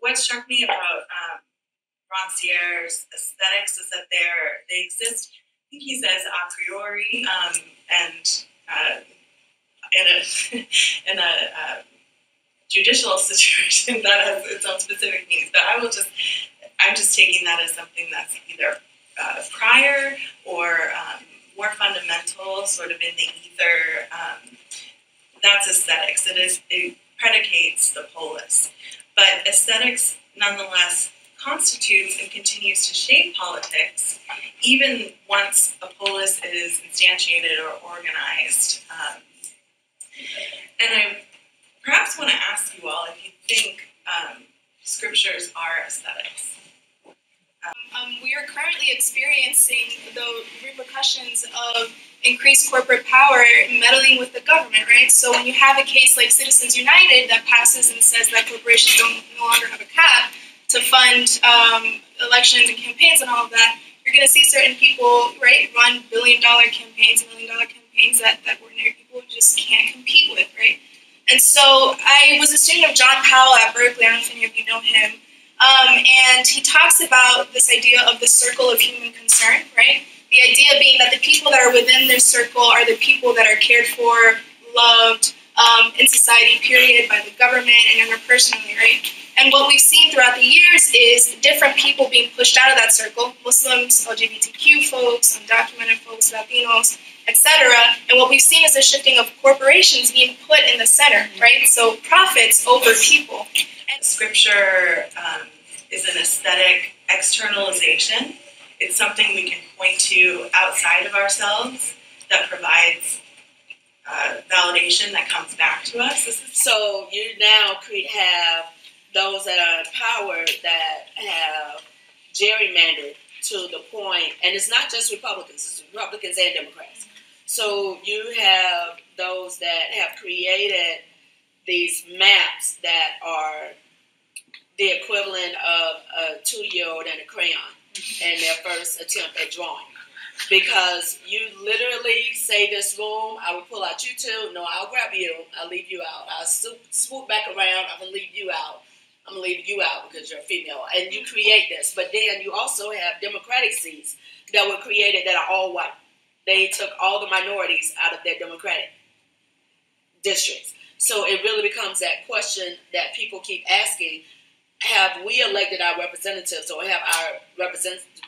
what struck me about Rancière's aesthetics is that they exist, I think he says, a priori, and in a judicial situation that has its own specific means. But I'm just taking that as something that's either prior or more fundamental, sort of in the ether. That's aesthetics. It predicates the polis. But aesthetics, nonetheless, constitutes and continues to shape politics, even once a polis is instantiated or organized. And I perhaps want to ask you all if you think scriptures are aesthetics. We are currently experiencing the repercussions of increased corporate power meddling with the government, right? So when you have a case like Citizens United that passes and says that corporations no longer have a cap to fund elections and campaigns and all of that, you're going to see certain people, right, run billion-dollar campaigns, million-dollar campaigns that ordinary people just can't compete with, right? And so I was a student of John Powell at Berkeley. I don't know if any of you know him. And he talks about this idea of the circle of human concern, right? The idea being that the people that are within their circle are the people that are cared for, loved in society, period, by the government and interpersonally, right? And what we've seen throughout the years is different people being pushed out of that circle, Muslims, LGBTQ folks, undocumented folks, Latinos, etc. And what we've seen is a shifting of corporations being put in the center, right? So profits over people. And scripture is an aesthetic externalization. It's something we can point to outside of ourselves that provides validation that comes back to us. So you now could have those that are in power that have gerrymandered to the point, and it's not just Republicans, it's Republicans and Democrats. So you have those that have created these maps that are the equivalent of a 2-year-old and a crayon. And their first attempt at drawing, because you literally say this room, I will pull out you two, no, I'll grab you, I'll leave you out, I'll swoop back around, I'm gonna leave you out, I'm gonna leave you out because you're female, and you create this. But then you also have Democratic seats that were created that are all white. They took all the minorities out of their Democratic districts. So it really becomes that question that people keep asking: have we elected our representatives, or have our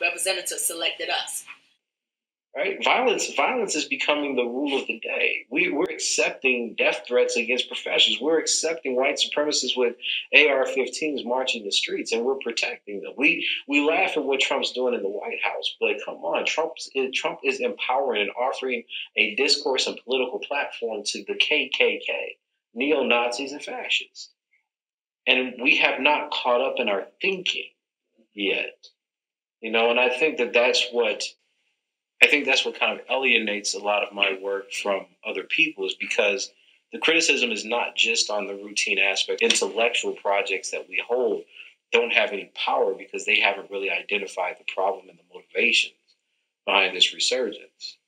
representatives selected us? Right? Violence is becoming the rule of the day. We're accepting death threats against professions. We're accepting white supremacists with AR-15s marching the streets, and we're protecting them. We laugh at what Trump's doing in the White House, but come on, Trump is empowering and offering a discourse and political platform to the KKK, neo-Nazis, and fascists. And we have not caught up in our thinking yet, you know. And I think that's what kind of alienates a lot of my work from other people, is because the criticism is not just on the routine aspect. Intellectual projects that we hold don't have any power because they haven't really identified the problem and the motivations behind this resurgence.